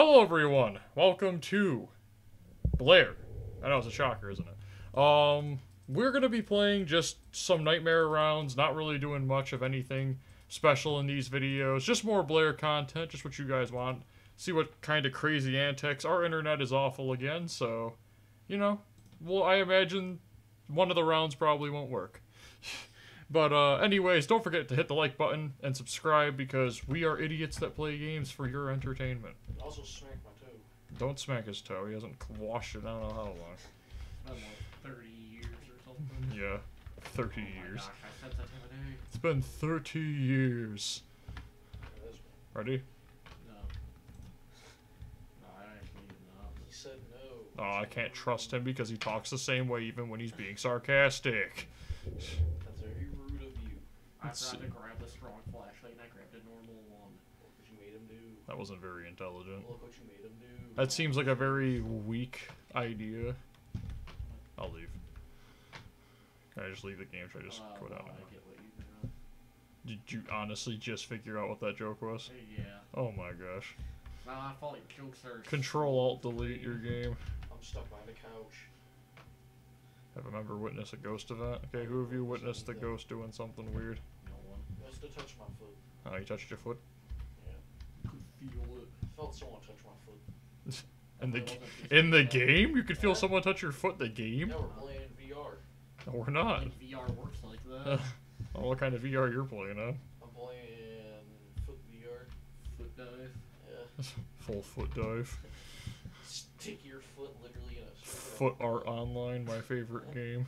Hello everyone, welcome to Blair. I know it's a shocker, isn't it? We're gonna be playing just some nightmare rounds, not really doing much of anything special in these videos, just more Blair content, just what you guys want. See what kind of crazy antics. Our internet is awful again, so, you know, well, I imagine one of the rounds probably won't work. But anyways, don't forget to hit the like button and subscribe because we are idiots that play games for your entertainment. Also smack my toe. Don't smack his toe. He hasn't washed it. I don't know how long. I don't know, 30 years or something. Yeah, 30 years. Gosh, I said that every day. It's been 30 years. Ready? No. No, I actually did not. He said no. Oh, I can't trust him because he talks the same way even when he's being sarcastic. I tried to grab the strong flashlight and I grabbed a normal one. Look what you made him do. That wasn't very intelligent. Look what you made him do. That seems like a very weak idea. I'll leave. Can I just leave the game? Should I just quit out? I get what you know. Did you honestly just figure out what that joke was? Yeah. Oh my gosh. No, I thought your jokes are... Control-Alt-Delete your game. I'm stuck behind the couch. Have a member witness a ghost event? Okay, who have you witnessed the ghost doing something weird? No one. I still touched my foot. Oh, you touched your foot? Yeah. I could feel it. I felt someone touch my foot. In the game? You could feel someone touch your foot in the game? Yeah, we're playing VR. No, we're not. VR works like that. Oh, what kind of VR you're playing, huh? I'm playing foot VR. Foot dive. Yeah. Full foot dive. Stick your foot literally in a Foot Art Online, my favorite game.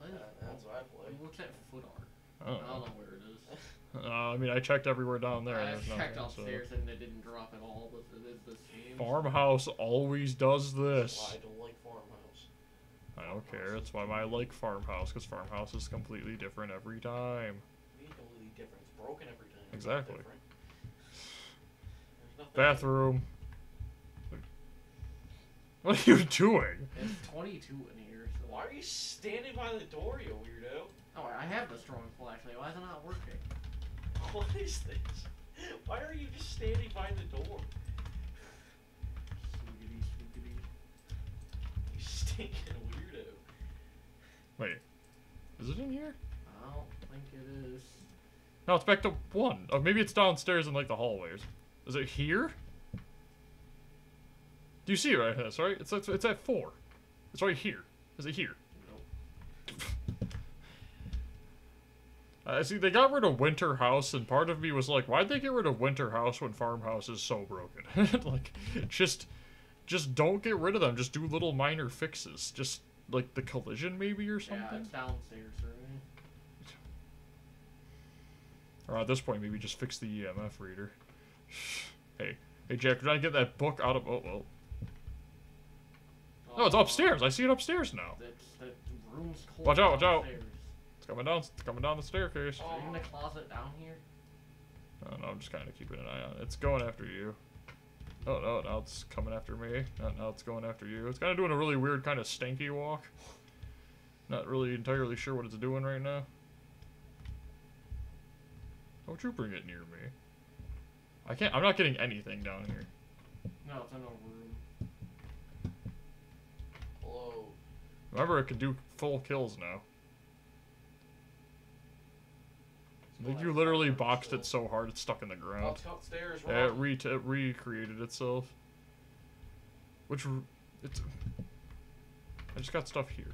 Yeah, that's what I play. What's that Foot Art? I don't know where it is. I mean, I checked everywhere down there. I checked upstairs and it didn't drop at all, but it is the same. Farmhouse always does this. That's why I don't like Farmhouse. I don't care. That's why I like Farmhouse, because Farmhouse is completely different every time. It's completely different. It's broken every time. Exactly. Bathroom. What are you doing? It's 22 in here. So. Why are you standing by the door, you weirdo? Oh, I have the strong flashlight. Why is it not working? What is this? Why are you just standing by the door? Swoogity, swoogity. You stinking weirdo. Wait. Is it in here? I don't think it is. No, it's back to one. Oh, maybe it's downstairs in, like, the hallways. Is it here? Do you see it right here? That's right. It's at 4. It's right here. Is it here? Nope. See, they got rid of Winter House, and part of me was like, why'd they get rid of Winter House when Farmhouse is so broken? Like, just don't get rid of them. Just do little minor fixes. Just like the collision, maybe, or something. Yeah, it's downstairs, right? Or at this point, maybe just fix the EMF reader. Hey, Jack, did I get that book out of? Oh well. No, it's upstairs. I see it upstairs now. That room's cold. Watch out! Watch out! It's coming down. It's coming down the staircase. Oh, in the closet down here. I don't know. I'm just kind of keeping an eye on it. It's going after you. Oh no! Now it's coming after me. Now it's going after you. It's kind of doing a really weird kind of stanky walk. Not really entirely sure what it's doing right now. Don't you bring it near me. I can't. I'm not getting anything down here. No, it's in a room. Hello. Remember, it can do full kills now. I think you literally boxed it so hard it's stuck in the ground. Upstairs, right? Yeah, it recreated itself. Which it's. I just got stuff here.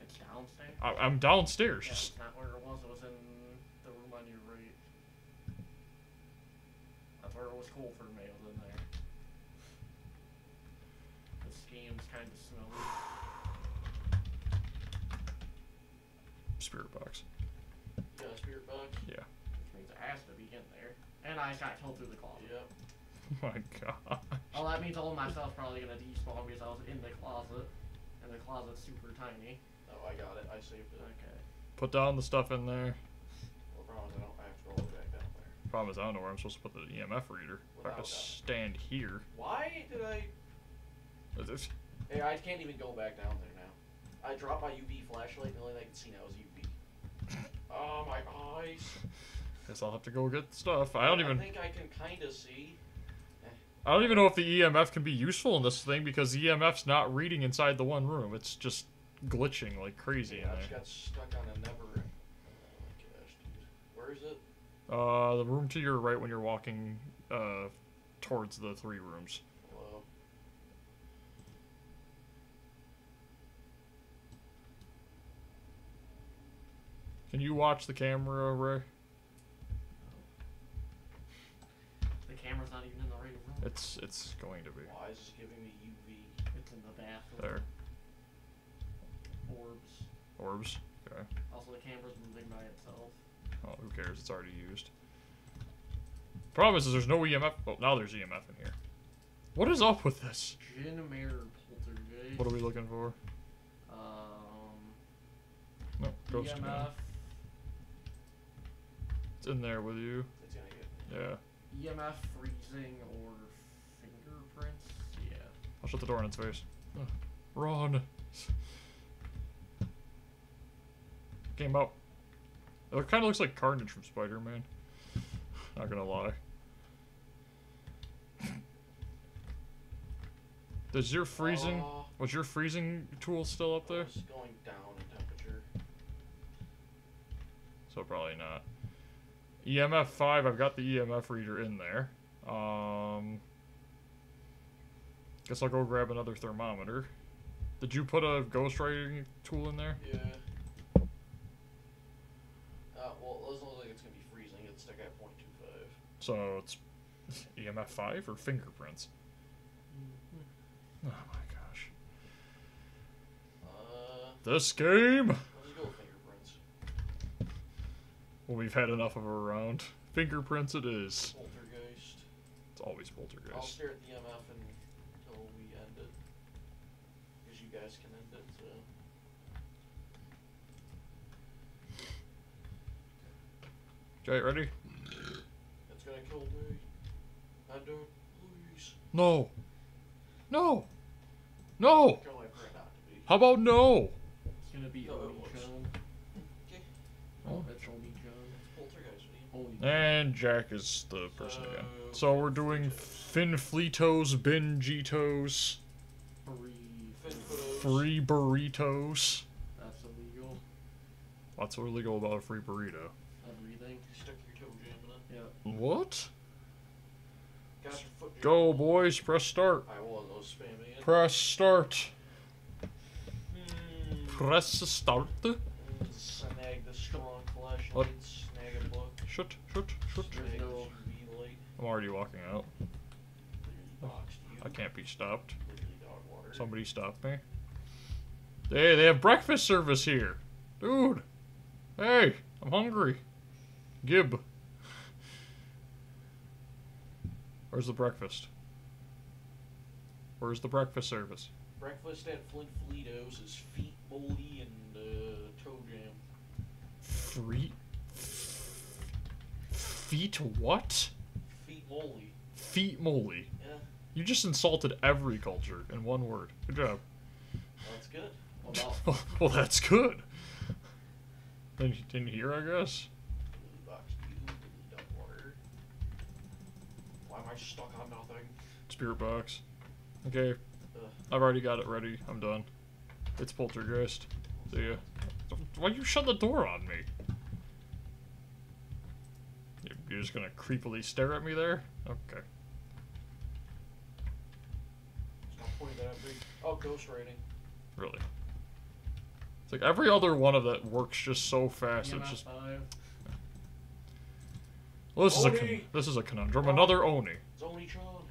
It's downstairs. I'm downstairs. Yeah, it's not where it was. It was in the room on your right. That's where it was cool for me. It was in there. Game's kind of smelly. Spirit box. Yeah, spirit box? Yeah. Which means it has to be in there. And I got killed through the closet. Yep. Oh my god. Well, that means all of my stuff's probably gonna despawn because I was in the closet. And the closet's super tiny. Oh, I got it. I saved it. Okay. Put down the stuff in there. Well, the problem is I have to go back down there. The problem is I don't know where I'm supposed to put the EMF reader. I have to stand here. Why did I... Hey, I can't even go back down there now. I dropped my UV flashlight and the only thing I could see now is UV. Oh, my eyes. Guess I'll have to go get stuff. I think I can kind of see. I don't even know if the EMF can be useful in this thing because the EMF's not reading inside the one room. It's just glitching like crazy. Yeah, I just got stuck on a never. Where is it? The room to your right when you're walking towards the three rooms. Hello. Can you watch the camera, Ray? The camera's not even in the right room. It's going to be. Why is this giving me UV? It's in the bathroom. There. Orbs. Orbs. Okay. Also, the camera's moving by itself. Oh, who cares? It's already used. Problem is there's no EMF. Oh, now there's EMF in here. What is up with this? Generator poltergeist. What are we looking for? No, ghost EMF. It's in there with you. It's gonna get me. Yeah. EMF, freezing, or fingerprints. Yeah. I'll shut the door in its face. Ugh. Run. Game up. It kind of looks like Carnage from Spider-Man. Not gonna lie. Does your freezing... was your freezing tool still up there? It's going down in temperature. So probably not. EMF 5, I've got the EMF reader in there. Guess I'll go grab another thermometer. Did you put a ghostwriting tool in there? Yeah. Well, it doesn't look like it's going to be freezing. It's stuck at 0.25. So it's EMF 5 or fingerprints? Mm-hmm. Oh my gosh. This game! Let's go with fingerprints. Well, we've had enough of a round. Fingerprints it is. Poltergeist. It's always poltergeist. I'll stare at the EMF until we end it. Because you guys can end it, so... Okay, ready? It's gonna kill me. I don't lose. No. No. No. How about no? It's gonna be Oni John. Okay. Oh, it's Oni John. And Jack is the person again. So we're doing Finflitos, Bingitos, free burritos. That's illegal. What's illegal about a free burrito? Everything. Stuck your toe jam in it. Yeah. What? Got your foot jam. Go boys, press start. I will no spamming it. Press start. Mm. Press start. Snag the strong flashlight. Snag a book. Shut. No. I'm already walking out. I can't be stopped. Somebody stop me. Hey, they have breakfast service here. Dude. Hey, I'm hungry. Gib. Where's the breakfast? Where's the breakfast service? Breakfast at Flintflito's is feet moldy and toe jam. Feet what? Feet moldy. Feet moldy. Yeah. You just insulted every culture in one word. Good job. That's good. Well, no. Well, that's good. In here, I guess. Why am I stuck on nothing? Spirit box. Okay. I've already got it ready. I'm done. It's poltergeist. See ya. Why you shut the door on me? You're just gonna creepily stare at me there? Okay. Stop pointing that at me. Oh, ghost writing. Really? It's like every other one of that works just so fast. It's just... Well, this Oni. This is a conundrum. Another Oni. It's Oni John.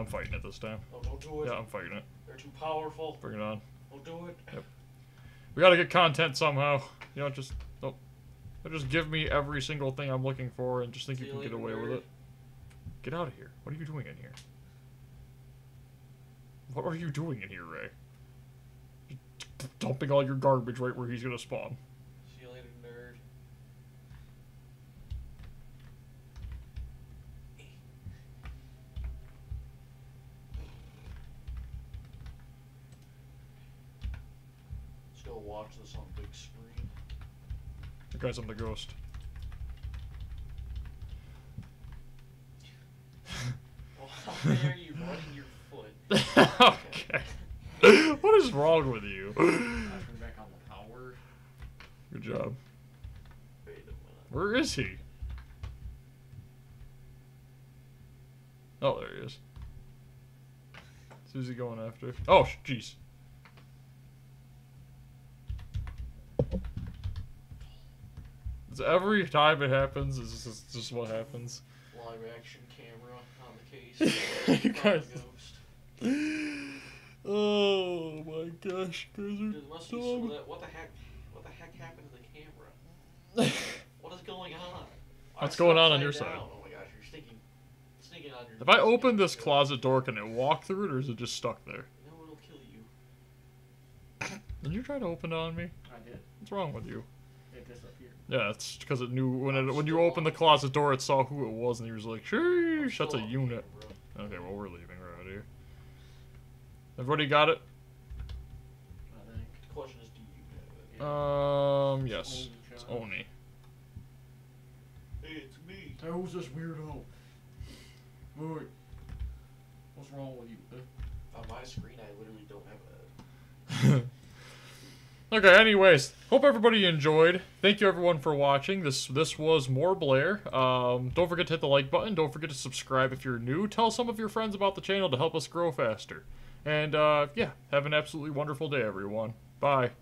I'm fighting it this time. Oh, don't do it. Yeah, I'm fighting it. They're too powerful. Bring it on. Don't do it. Yep. We gotta get content somehow. You know, just don't. Just give me every single thing I'm looking for, and just think you can get away with it. Get out of here! What are you doing in here? What are you doing in here, Ray? You're dumping all your garbage right where he's gonna spawn. Watch this on big screen. The guy's on the ghost. Blair, you running your foot. Okay. What is wrong with you? Turn back on the power. Good job. Where is he? Oh, there he is. Who's he going after? Oh, jeez. Every time it happens, it's just what happens. Live action camera on the case. You guys. Oh my gosh, guys are dumb. What the heck happened to the camera? What is going on? What's going on your side? Oh my gosh, you're stinking on your. If I open this closet door, can it walk through it, or is it just stuck there? No, it'll kill you. Did you try to open it on me? I did. What's wrong with you? It disappeared. Yeah, it's because it knew when you opened the closet door, it saw who it was, and he was like, "Sheesh, that's a unit." Here, okay, well we're leaving right out of here. Everybody got it? I think the question is, do you have it? Yes. It's Oni. Hey, it's me. Hey, who's this weirdo? Wait, what's wrong with you? On my screen, I literally don't have a. Okay, anyways, hope everybody enjoyed. Thank you everyone for watching. This was more Blair. Don't forget to hit the like button. Don't forget to subscribe if you're new. Tell some of your friends about the channel to help us grow faster. And yeah, have an absolutely wonderful day, everyone. Bye.